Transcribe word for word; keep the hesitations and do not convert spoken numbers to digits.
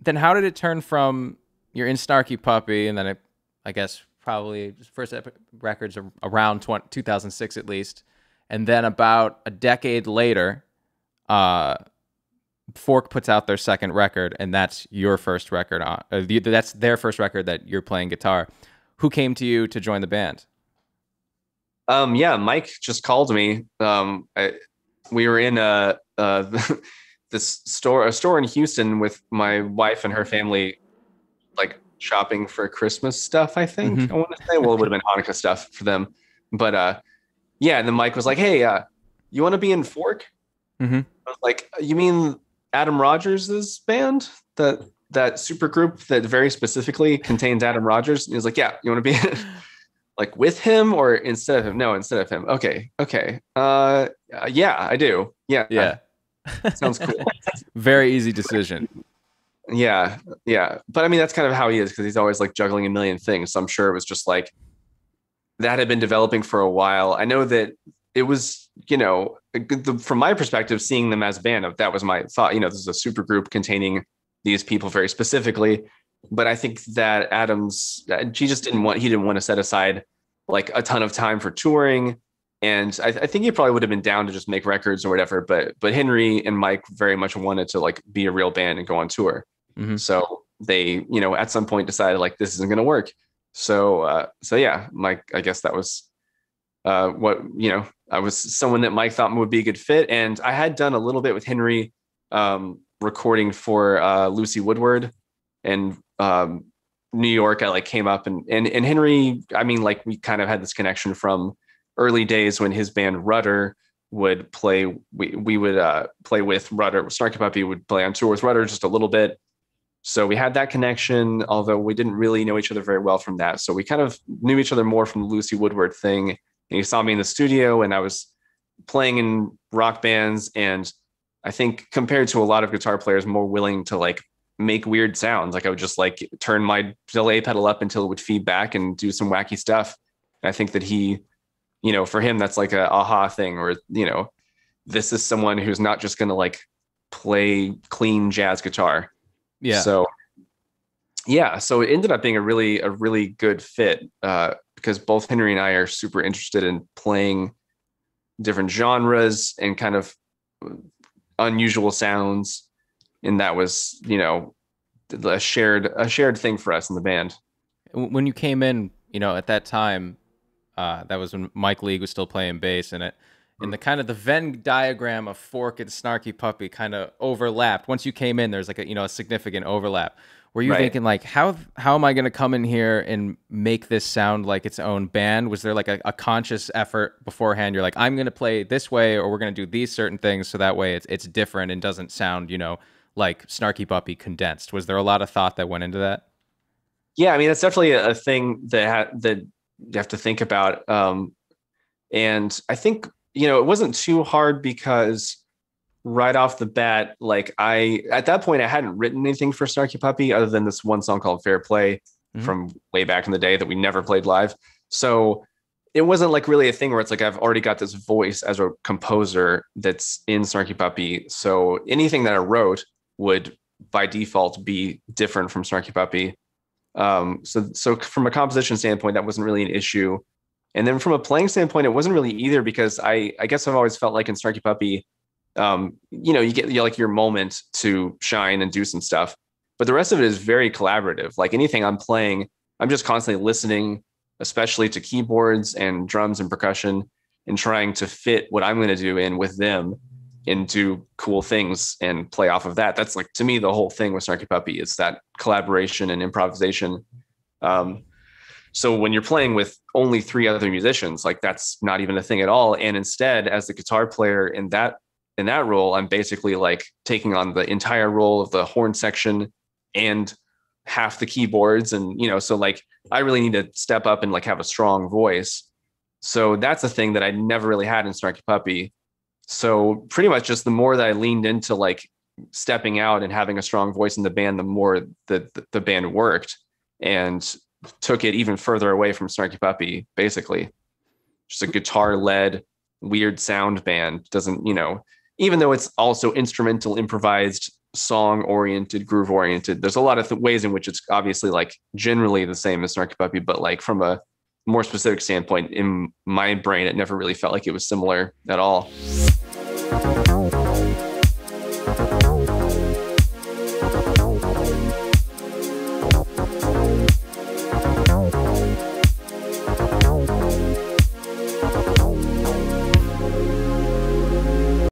then how did it turn from you're in Snarky Puppy, and then it, I guess probably first records are around two thousand six at least, and then about a decade later, uh, Forq puts out their second record, and that's your first record on. Uh, that's their first record that you're playing guitar. Who came to you to join the band? Um, yeah, Mike just called me. Um, I, we were in a uh, this store, a store in Houston, with my wife and her family, like shopping for Christmas stuff. I think mm-hmm. I want to say, well, it would have been Hanukkah stuff for them, but uh, yeah. And then Mike was like, "Hey, uh, you want to be in Forq?" Mm-hmm. I was like, "You mean Adam Rogers' band, that that super group that very specifically contains Adam Rogers?" And he was like, "Yeah, you want to be in?" Like with him or instead of him? No, instead of him. Okay. Okay. Uh, yeah, I do. Yeah. Yeah. Uh, sounds cool. Very easy decision. Yeah. Yeah. But I mean, that's kind of how he is, because he's always like juggling a million things. So I'm sure it was just like that had been developing for a while. I know that it was, you know, the, from my perspective, seeing them as a band, that was my thought. You know, this is a super group containing these people very specifically. But I think that Adam's, she just didn't want, he didn't want to set aside like a ton of time for touring. And I, I think he probably would have been down to just make records or whatever. But, but Henry and Mike very much wanted to like be a real band and go on tour. Mm-hmm. So they, you know, at some point decided like, this isn't going to work. So, uh, so yeah, Mike, I guess that was uh, what, you know, I was someone that Mike thought would be a good fit. And I had done a little bit with Henry um, recording for uh, Lucy Woodward and um, New York. I like came up and, and, and Henry, I mean, like we kind of had this connection from early days when his band Rudder would play. We, we would uh, play with Rudder. Snarky Puppy would play on tour with Rudder just a little bit. So we had that connection, although we didn't really know each other very well from that. So we kind of knew each other more from the Lucy Woodward thing. And he saw me in the studio and I was playing in rock bands. And I think compared to a lot of guitar players, more willing to like make weird sounds. Like I would just like turn my delay pedal up until it would feed back and do some wacky stuff. And I think that he, you know, for him, that's like a aha thing, or, you know, this is someone who's not just going to like play clean jazz guitar. Yeah. So yeah. So it ended up being a really, a really good fit uh, because both Henry and I are super interested in playing different genres and kind of unusual sounds. And that was, you know, a shared a shared thing for us in the band. When you came in, you know, at that time, uh, that was when Mike League was still playing bass, and it, and the kind of the Venn diagram of Forq and Snarky Puppy kind of overlapped. Once you came in, there's like a you know a significant overlap. Were you right. thinking like how how am I going to come in here and make this sound like its own band? Was there like a, a conscious effort beforehand? You're like, I'm going to play this way, or we're going to do these certain things, so that way it's it's different and doesn't sound, you know, like Snarky Puppy condensed. Was there a lot of thought that went into that? Yeah, I mean, that's definitely a thing that ha that you have to think about. Um, and I think, you know, it wasn't too hard because right off the bat, like I, at that point, I hadn't written anything for Snarky Puppy other than this one song called Fair Play mm-hmm. from way back in the day that we never played live. So it wasn't like really a thing where it's like, I've already got this voice as a composer that's in Snarky Puppy. So anything that I wrote would by default be different from Snarky Puppy. Um, so, so from a composition standpoint, that wasn't really an issue. And then from a playing standpoint, it wasn't really either, because I, I guess I've always felt like in Snarky Puppy, um, you know, you get you like your moment to shine and do some stuff, but the rest of it is very collaborative. Like anything I'm playing, I'm just constantly listening, especially to keyboards and drums and percussion, and trying to fit what I'm going to do in with them and do cool things and play off of that. That's like, to me, the whole thing with Snarky Puppy is that collaboration and improvisation. Um, so when you're playing with only three other musicians, like that's not even a thing at all. And instead, as the guitar player in that, in that role, I'm basically like taking on the entire role of the horn section and half the keyboards. And, you know, so like, I really need to step up and like have a strong voice. So that's a thing that I never really had in Snarky Puppy. So pretty much just the more that I leaned into like stepping out and having a strong voice in the band, the more that the band worked and took it even further away from Snarky Puppy, basically. Just a guitar-led, weird sound band. Doesn't, you know, even though it's also instrumental, improvised song oriented, groove oriented. There's a lot of th- ways in which it's obviously like generally the same as Snarky Puppy, but like from a more specific standpoint, in my brain, it never really felt like it was similar at all.